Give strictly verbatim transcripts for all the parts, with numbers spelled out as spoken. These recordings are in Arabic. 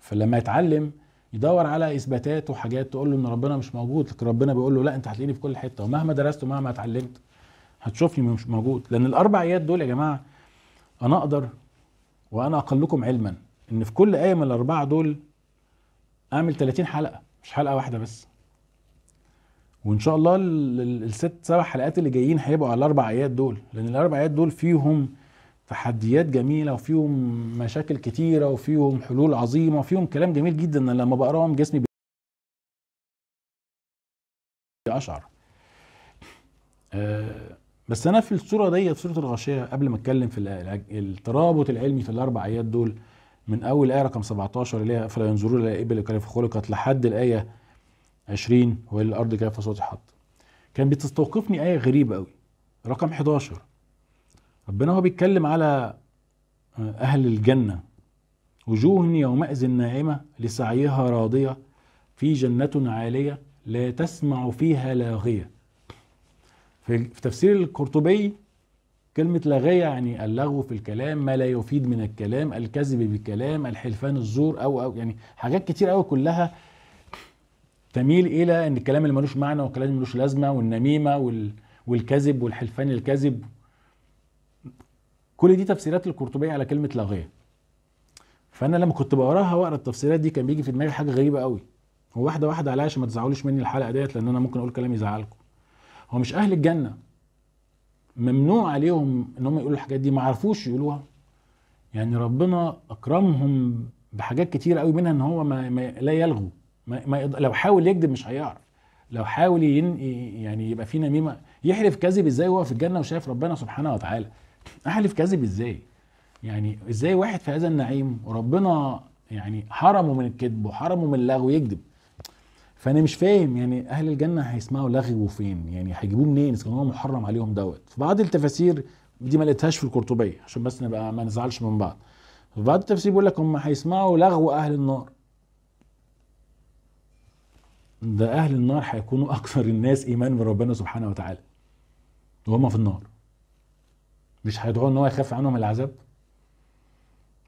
فلما يتعلم يدور على اثباتات وحاجات تقول له ان ربنا مش موجود، لكن ربنا بيقول له لا انت هتلاقيني في كل حته، ومهما درست ومهما اتعلمت هتشوفني مش موجود. لان الاربع ايات دول يا جماعه انا اقدر وانا اقلكم علما ان في كل ايه من الاربعه دول اعمل ثلاثين حلقه، مش حلقه واحده بس. وان شاء الله الست سبع حلقات اللي جايين هيبقوا على الاربع ايات دول، لان الاربع ايات دول فيهم تحديات جميله وفيهم مشاكل كتيره وفيهم حلول عظيمه وفيهم كلام جميل جدا. انا لما بقراهم جسمي بيقشعر. أه بس انا في الصوره ديت في سوره الغاشيه قبل ما اتكلم في الترابط العلمي في الاربع ايات دول، من اول ايه رقم سبعتاشر اللي هي فلا ينظرون الى الابل كيف خلقت لحد الايه عشرين وإلى الارض كيف سطحت، كان بتستوقفني ايه غريبه قوي. رقم حداشر ربنا هو بيتكلم على اهل الجنه، وجوه يومئذ ناعمه لسعيها راضيه في جنه عاليه لا تسمع فيها لاغيه. في تفسير القرطبي كلمه لاغيه يعني اللغو في الكلام، ما لا يفيد من الكلام، الكذب بالكلام، الحلفان، الزور، او او يعني حاجات كتير قوي كلها تميل الى ان الكلام اللي ملوش معنى والكلام اللي ملوش لازمه والنميمه وال... والكذب والحلفان الكذب، كل دي تفسيرات القرطبي على كلمه لاغيه. فانا لما كنت بقراها واقرا التفسيرات دي كان بيجي في دماغي حاجه غريبه قوي، وواحده واحده عليها عشان ما تزعلوش مني الحلقه ديت، لان انا ممكن اقول كلام يزعلكم. هو مش اهل الجنه ممنوع عليهم ان هم يقولوا الحاجات دي؟ ما عرفوش يقولوها. يعني ربنا اكرمهم بحاجات كتيره قوي، منها ان هو ما ما لا يلغو، ما ما لو حاول يكذب مش هيعرف، لو حاول يعني يبقى في نميمه، يحلف كذب ازاي وهو في الجنه وشايف ربنا سبحانه وتعالى؟ احلف كذب ازاي؟ يعني ازاي واحد في هذا النعيم وربنا يعني حرمه من الكذب وحرمه من اللغو يكذب؟ فانا مش فاهم يعني اهل الجنه هيسمعوا لغو فين؟ يعني هيجيبوه منين اذا كان هو محرم عليهم دوت؟ في بعض التفاسير دي ما لقيتهاش في القرطبيه عشان بس نبقى ما نزعلش من بعض. في بعض التفاسير بيقول لك هم هيسمعوا لغو اهل النار. ده اهل النار هيكونوا اكثر الناس ايمان بربنا سبحانه وتعالى وهم في النار. مش هيدعوا ان هو يخاف عنهم العذاب؟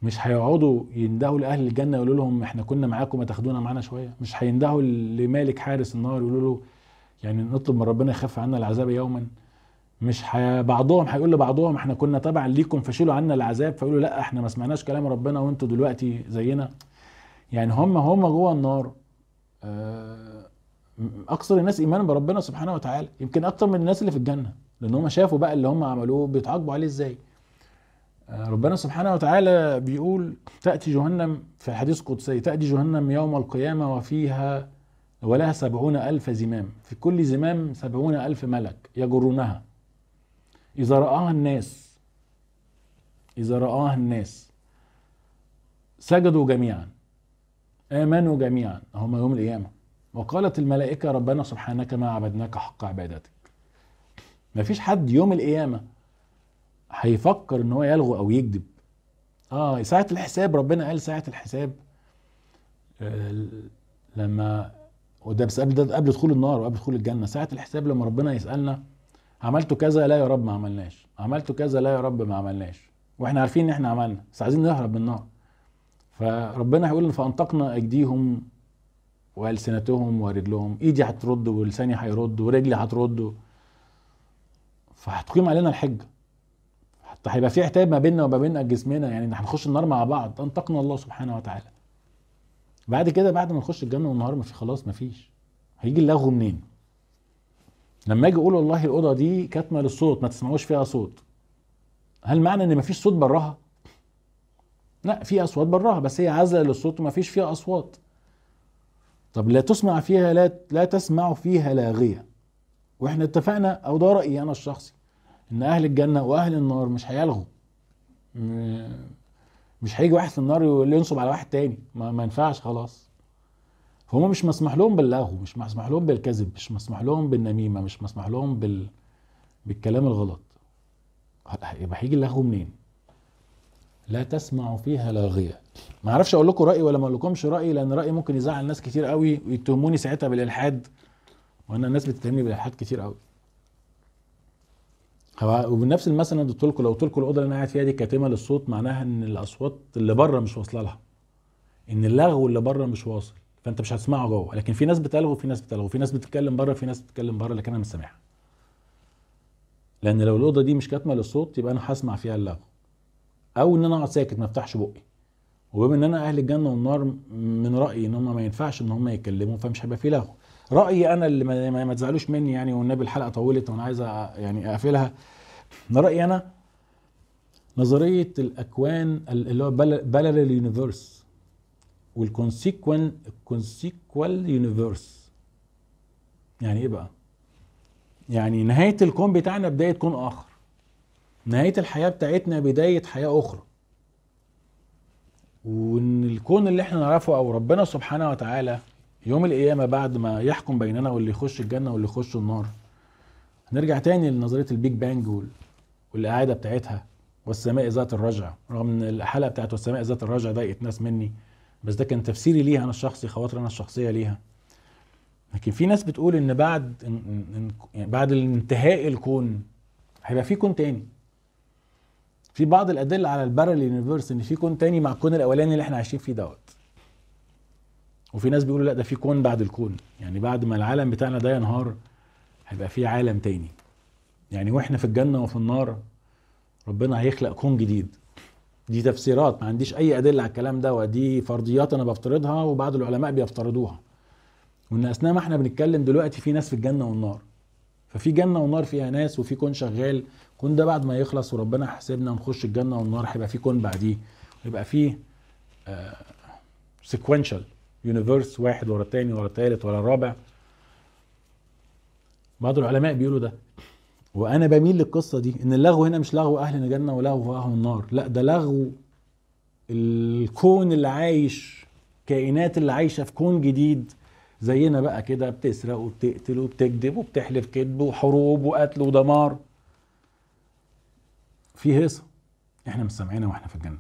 مش هيقعدوا يندهوا لاهل الجنه يقولوا لهم احنا كنا معاكم ما تاخدونا معانا شويه؟ مش هيندهوا لمالك حارس النار يقولوا له يعني نطلب من ربنا يخف عنا العذاب يوما؟ مش حي... بعضهم هيقول لبعضهم احنا كنا تبعا ليكم فشيلوا عنا العذاب، فيقولوا لا احنا ما سمعناش كلام ربنا وانتوا دلوقتي زينا. يعني هم هم جوه النار اكثر الناس ايمانا بربنا سبحانه وتعالى، يمكن اكثر من الناس اللي في الجنه، لان هم شافوا بقى اللي هم عملوه بيتعاقبوا عليه ازاي. ربنا سبحانه وتعالى بيقول تأتي جهنم في الحديث القدسي، تأتي جهنم يوم القيامة وفيها ولها سبعون ألف زمام، في كل زمام سبعون ألف ملك يجرونها إذا رآها الناس، إذا رآها الناس سجدوا جميعا آمنوا جميعا، هم يوم القيامة، وقالت الملائكة ربنا سبحانك ما عبدناك حق عبادتك. مفيش حد يوم القيامة هيفكر ان هو يلغو او يكذب. اه ساعة الحساب ربنا قال ساعة الحساب آه لما وده بس قبل ده قبل دخول النار وقبل دخول الجنة، ساعة الحساب لما ربنا يسألنا عملته كذا لا يا رب ما عملناش، عملته كذا لا يا رب ما عملناش، واحنا عارفين ان احنا عملنا بس عايزين نهرب من النار. فربنا هيقول فأنطقنا أيديهم وألسنتهم ورجلهم، ايدي هترد ولساني هيرد ورجلي هترد، فهتقيم علينا الحجة. حتى هيبقى في عتاب ما بيننا وما بين جسمنا، يعني ان هنخش النار مع بعض. انطقنا الله سبحانه وتعالى. بعد كده بعد ما نخش الجنه والنهار ما في خلاص ما فيش. هيجي اللغو منين؟ لما اجي اقول والله الاوضه دي كاتمه للصوت ما تسمعوش فيها صوت، هل معنى ان ما فيش صوت براها؟ لا، في اصوات براها بس هي عازله للصوت وما فيش فيها اصوات. طب لا تسمع فيها لا لا تسمع فيها لاغيه. واحنا اتفقنا، او ده رايي انا الشخصي، ان اهل الجنه واهل النار مش هيلغوا. مش هيجي واحد في النار ينصب على واحد تاني، ما, ما ينفعش خلاص. فهم مش مسمح لهم باللغو، مش مسمح لهم بالكذب، مش مسمح لهم بالنميمه، مش مسمح لهم بال... بالكلام الغلط. يبقى هيجي اللغو منين؟ لا تسمع فيها لاغيه. ما اعرفش اقول لكم رايي ولا ما اقول لكمش رايي، لان رايي ممكن يزعل ناس كتير قوي ويتهموني ساعتها بالالحاد، وانا الناس بتتهمني بالالحاد كتير قوي. وبنفس المثل انا اديتهولكوا، لو قلتلكوا الاوضه اللي انا قاعد فيها دي كاتمه للصوت معناها ان الاصوات اللي بره مش واصله لها. ان اللغو اللي بره مش واصل، فانت مش هتسمعه جوه. لكن في ناس بتلغو، في ناس بتلغو، في ناس بتتكلم بره، في ناس بتتكلم بره، لكن انا مش سامعها. لان لو الاوضه دي مش كاتمه للصوت يبقى انا هسمع فيها اللغو، او ان انا اقعد ساكت ما افتحش بقي. وبما ان انا اهل الجنه والنار من رايي ان هم ما ينفعش ان هم يتكلموا، فمش هيبقى فيه لغو. رايي انا اللي ما, ما تزعلوش مني يعني، والنبي الحلقه طولت وانا عايز يعني اقفلها. رايي انا نظريه الاكوان اللي هو بلل اليونيفيرس والكونسيكوال كونسيكوال يونيفيرس. يعني ايه بقى؟ يعني نهايه الكون بتاعنا بدايه كون اخر، نهايه الحياه بتاعتنا بدايه حياه اخرى، وان الكون اللي احنا نعرفه او ربنا سبحانه وتعالى يوم القيامه بعد ما يحكم بيننا واللي يخش الجنه واللي يخش النار. هنرجع تاني لنظريه البيج بانج والاعاده بتاعتها والسماء ذات الرجع، رغم ان الحلقه بتاعت والسماء ذات الرجع ضايقت ناس مني، بس ده كان تفسيري ليها انا الشخصي، خواطر انا الشخصيه ليها. لكن في ناس بتقول ان بعد يعني بعد انتهاء الكون هيبقى في كون تاني. في بعض الادله على البارل يونيفيرس ان في كون تاني مع الكون الاولاني اللي احنا عايشين فيه دوت. وفي ناس بيقولوا لا، ده في كون بعد الكون، يعني بعد ما العالم بتاعنا ده ينهار هيبقى في عالم تاني. يعني واحنا في الجنه وفي النار ربنا هيخلق كون جديد. دي تفسيرات، ما عنديش اي ادله على الكلام ده، ودي فرضيات انا بفترضها وبعض العلماء بيفترضوها. وان اثناء ما احنا بنتكلم دلوقتي في ناس في الجنه والنار، ففي جنه ونار فيها ناس، وفي كون شغال. كون ده بعد ما يخلص وربنا حسبنا ونخش الجنه والنار هيبقى في كون بعديه، ويبقى في سيكوينشال يونيفيرس واحد ورا الثاني ورا الثالث ورا الرابع. بعض العلماء بيقولوا ده، وانا بميل للقصه دي، ان اللغو هنا مش لغو اهل الجنه ولغو اهل النار، لا ده لغو الكون اللي عايش، كائنات اللي عايشه في كون جديد زينا بقى كده، بتسرق وبتقتل وبتكذب وبتحلف كذب وحروب وقتل ودمار. في هيصه احنا مش سامعينها واحنا في الجنه،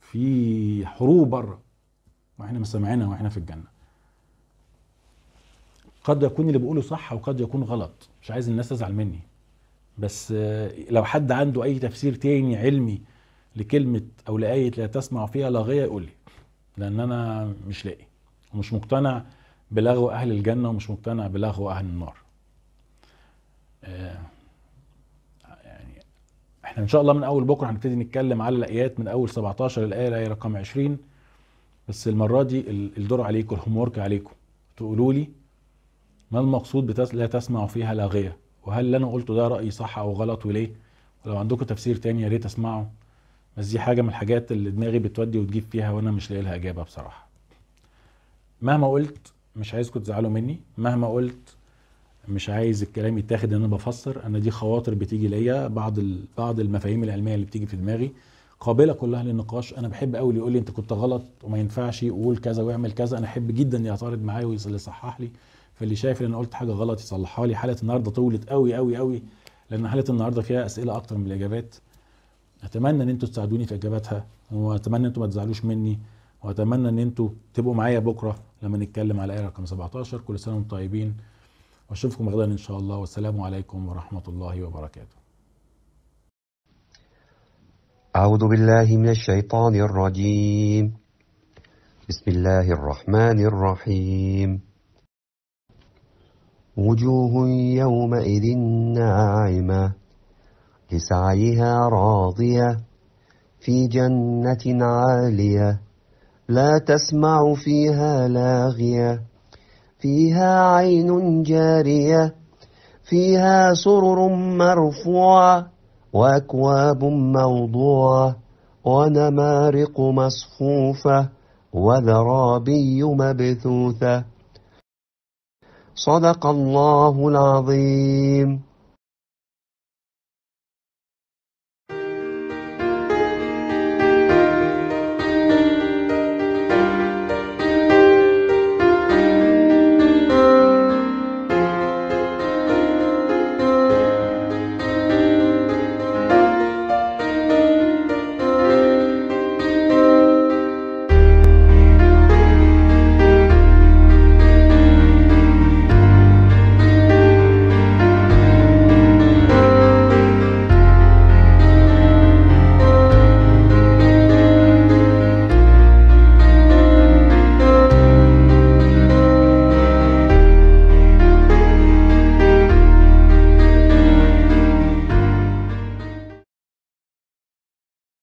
في حروب بره واحنا مش سامعينها واحنا في الجنه. قد يكون اللي بقوله صح وقد يكون غلط، مش عايز الناس تزعل مني، بس لو حد عنده اي تفسير تاني علمي لكلمه او لايه لا تسمع فيها لاغيه يقول لي، لان انا مش لاقي ومش مقتنع بلغو اهل الجنه ومش مقتنع بلغو اهل النار. يعني احنا ان شاء الله من اول بكره هنبتدي نتكلم على الايات من اول سبعتاشر الايه الايه رقم عشرين، بس المره دي الدور عليكم، الهوم ورك عليكم، تقولوا لي ما المقصود بتس... لا تسمع فيها لاغيه، وهل اللي انا قلته ده رايي صح او غلط وليه؟ ولو عندكم تفسير تاني يا ريت اسمعه، بس دي حاجه من الحاجات اللي دماغي بتودي وتجيب فيها وانا مش لاقي لها اجابه بصراحه. مهما قلت مش عايزكم تزعلوا مني، مهما قلت مش عايز الكلام يتاخد ان انا بفسر، انا دي خواطر بتيجي ليا، بعض ال... بعض المفاهيم العلميه اللي بتيجي في دماغي قابله كلها للنقاش. انا بحب قوي اللي يقول لي انت كنت غلط وما ينفعش يقول كذا ويعمل كذا، انا احب جدا يعترض معايا ويصحح لي، فاللي شايف ان انا قلت حاجه غلط يصلحها لي. حلقه النهارده طولت قوي قوي قوي، لان حلقه النهارده فيها اسئله اكتر من الاجابات. اتمنى ان انتوا تساعدوني في اجاباتها، واتمنى ان انتوا ما تزعلوش مني، واتمنى ان انتوا تبقوا معايا بكره لما نتكلم على الايه رقم سبعتاشر. كل سنه وانتم طيبين، واشوفكم غدا ان شاء الله، والسلام عليكم ورحمه الله وبركاته. اعوذ بالله من الشيطان الرجيم، بسم الله الرحمن الرحيم. وجوه يومئذ ناعمة لسعيها راضية في جنة عالية لا تسمع فيها لاغية فيها عين جارية فيها سرر مرفوعة وأكواب موضوعة ونمارق مصفوفة وزرابي مبثوثة. صدق الله العظيم.